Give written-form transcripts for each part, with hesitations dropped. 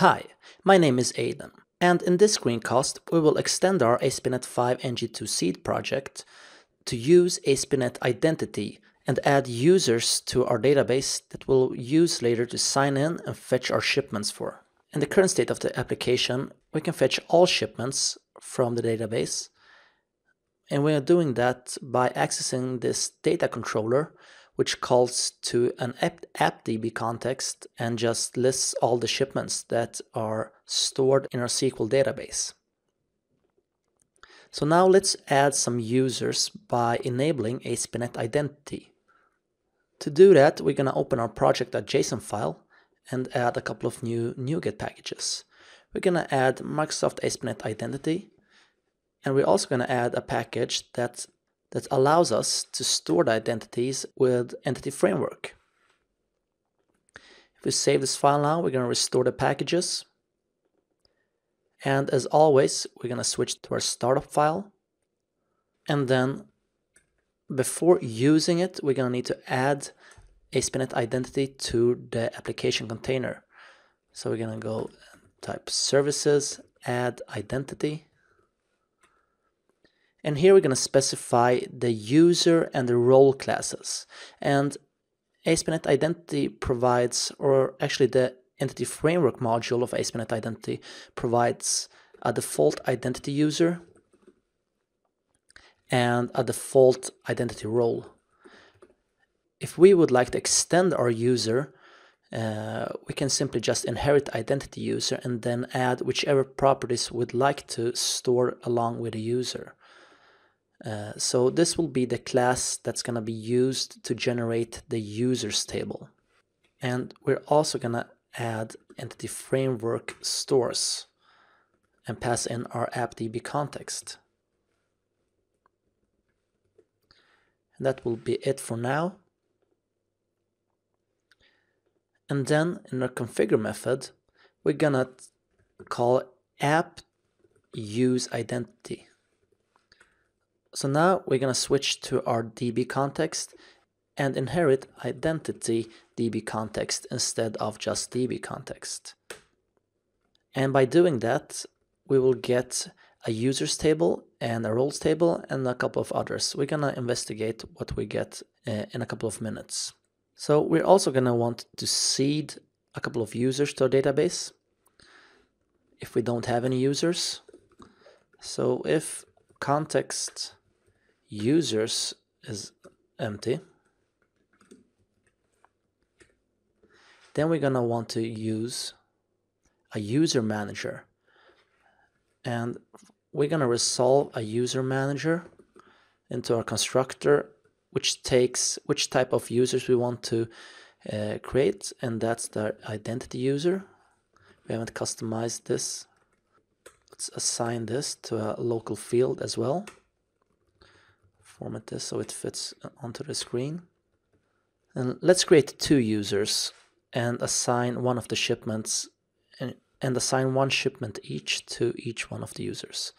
Hi, my name is Ajden, and in this screencast we will extend our ASP.NET 5 NG2 seed project to use ASP.NET Identity and add users to our database that we'll use later to sign in and fetch our shipments for. In the current state of the application, we can fetch all shipments from the database, and we are doing that by accessing this data controller, which calls to an AppDB context and just lists all the shipments that are stored in our SQL database. So now let's add some users by enabling ASP.NET Identity. To do that, we're going to open our project.json file and add a couple of new NuGet packages. We're going to add Microsoft ASP.NET Identity, and we're also going to add a package that allows us to store the identities with Entity Framework. If we save this file now, we're going to restore the packages. And as always, we're going to switch to our startup file. And then before using it, we're going to need to add ASP.NET Identity to the application container. So we're going to go type services, add identity. And here we're going to specify the user and the role classes. And ASP.NET Identity provides, or actually the Entity Framework module of ASP.NET Identity provides a default identity user and a default identity role. If we would like to extend our user, we can simply just inherit identity user and then add whichever properties we'd like to store along with the user. So this will be the class that's going to be used to generate the users table. And we're also going to add Entity Framework stores and pass in our AppDB context. And that will be it for now. And then in our configure method, we're going to call AppUseIdentity. So now we're going to switch to our DB context and inherit identity DB context instead of just DB context. And by doing that, we will get a users table and a roles table and a couple of others. We're going to investigate what we get in a couple of minutes. So we're also going to want to seed a couple of users to our database if we don't have any users. So if context users is empty, then we're going to want to use a user manager, and we're going to resolve a user manager into our constructor, which takes which type of users we want to create, and that's the identity user. We haven't customized this. Let's assign this to a local field as well. Format this so it fits onto the screen. And let's create two users and assign one of the shipments and assign one shipment each to each one of the users.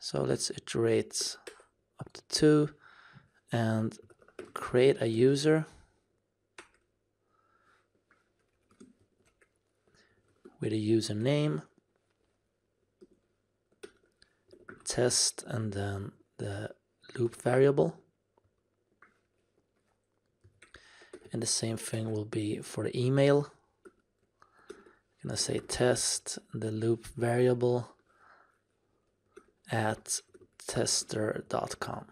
So let's iterate up to two and create a user with a username, test, and then the loop variable. And the same thing will be for the email. I'm going to say test, the loop variable at tester.com.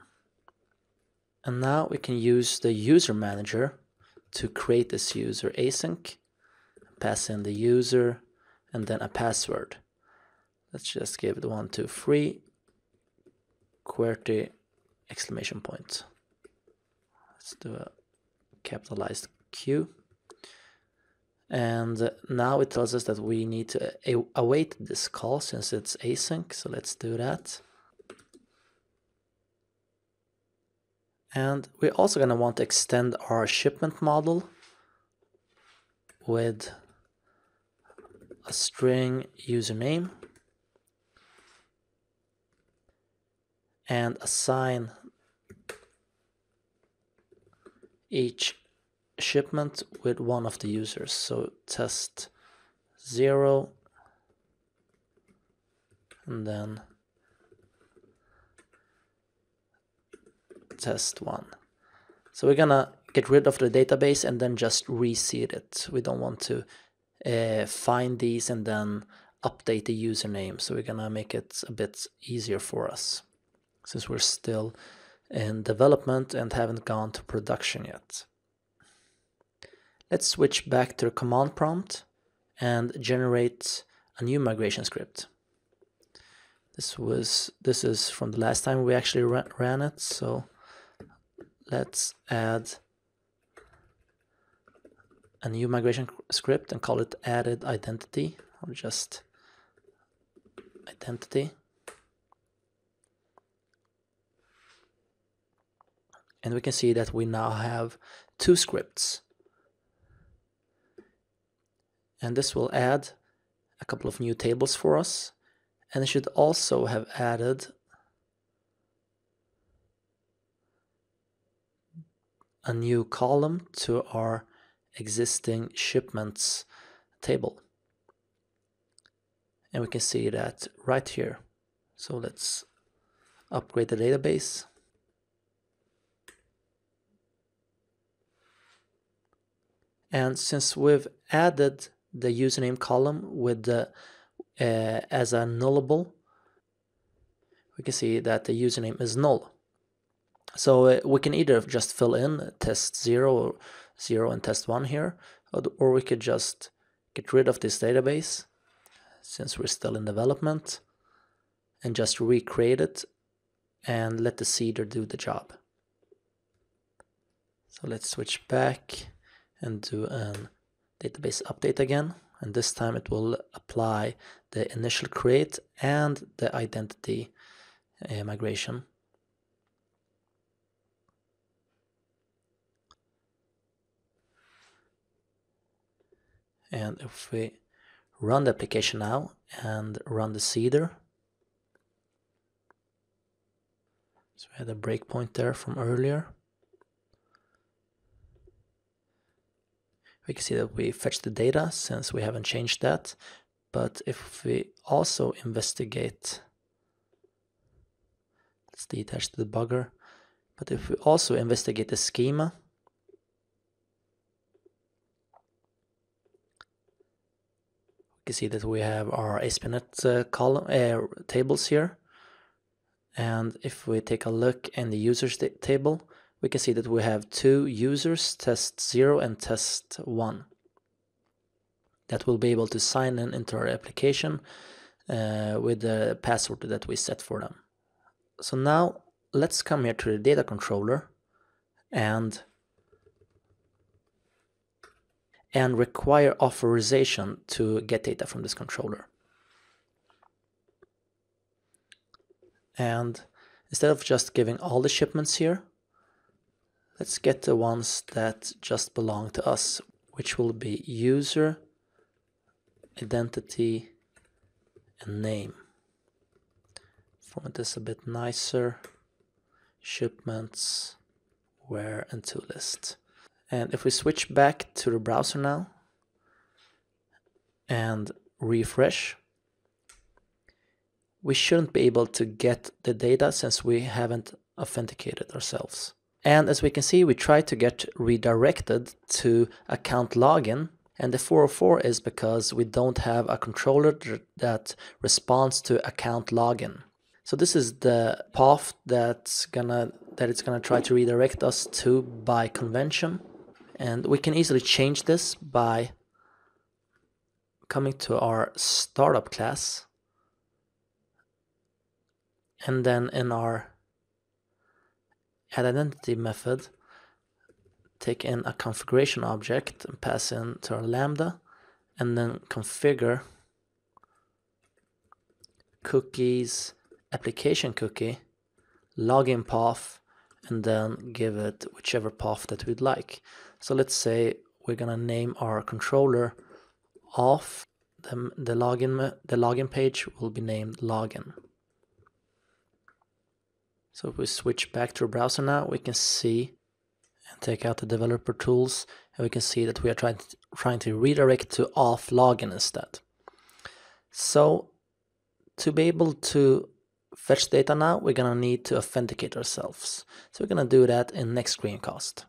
And now we can use the user manager to create this user async, pass in the user, and then a password. Let's just give it 1, 2, 3, QWERTY, exclamation point. Let's do a capitalized Q. And now it tells us that we need to await this call since it's async. So let's do that. And we're also going to want to extend our shipment model with a string username and assign each shipment with one of the users. So test 0 and then test 1. So we're gonna get rid of the database and then just reseed it. We don't want to find these and then update the username. So we're gonna make it a bit easier for us since we're still in development and haven't gone to production yet. Let's switch back to the command prompt and generate a new migration script. This is from the last time we actually ran it, so let's add a new migration script and call it added identity, or just identity. And we can see that we now have two scripts. And this will add a couple of new tables for us. And it should also have added a new column to our existing shipments table. And we can see that right here. So let's upgrade the database. And since we've added the username column with the as a nullable, we can see that the username is null. So we can either just fill in test 0 and test 1 here, or we could just get rid of this database since we're still in development and just recreate it and let the seeder do the job. So let's switch back and do an database update again, and this time it will apply the initial create and the identity migration. And if we run the application now and run the seeder, so we had a breakpoint there from earlier. We can see that we fetched the data since we haven't changed that. But if we also investigate, let's detach the debugger. But if we also investigate the schema, we can see that we have our ASP.NET column tables here. And if we take a look in the users table, we can see that we have two users, test 0 and test 1, that will be able to sign in into our application with the password that we set for them. So now let's come here to the data controller and require authorization to get data from this controller. And instead of just giving all the shipments here, let's get the ones that just belong to us, which will be user, identity, and name. Format this a bit nicer. Shipments, where, and to list. And if we switch back to the browser now and refresh, we shouldn't be able to get the data since we haven't authenticated ourselves. And as we can see, we try to get redirected to account login, and the 404 is because we don't have a controller that responds to account login. So this is the path that it's gonna try to redirect us to by convention, and we can easily change this by coming to our startup class, and then in our identity method, take in a configuration object and pass in to our lambda, and then configure cookies, application cookie, login path, and then give it whichever path that we'd like. So let's say we're gonna name our controller off the login page will be named login. So if we switch back to our browser now, we can see and take out the developer tools, and we can see that we are trying to redirect to off login instead. So to be able to fetch data now, we're going to need to authenticate ourselves. So we're going to do that in next screencast.